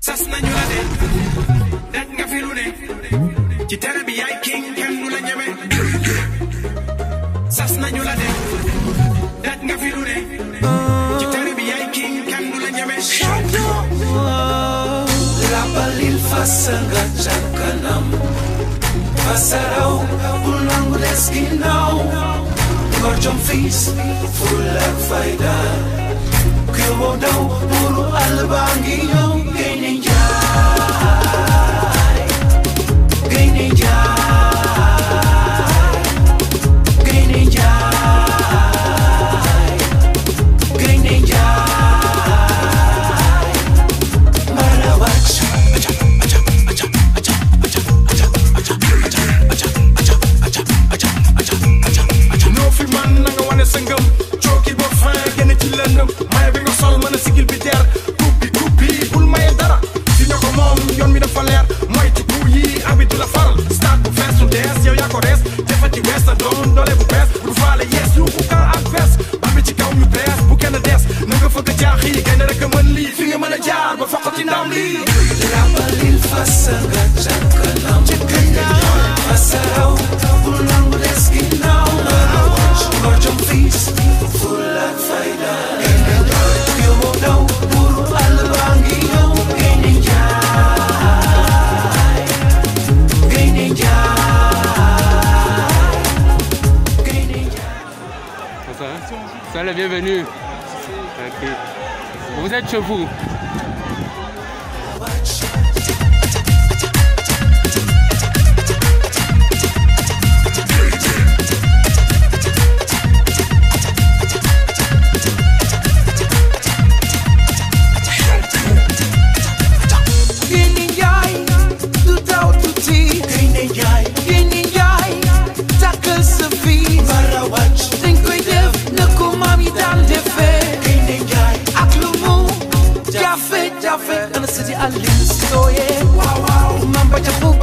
sas nañu la de daj nga fi lu ne ci tere bi yaay king kenn nu la ñeme sas nañu la de daj nga fi lu ne ci tere bi yaay king kenn nu la ñeme rabalil fasal nga ca kanam fasaraw bu nangu des ginnaaw ngor jom fiis ful ak fayda Kubo daw buru albangi yow Bienvenue. Okay. Vous êtes chez vous. Jafe, Jafe, and the city I live in. So yeah, wow, wow, man, but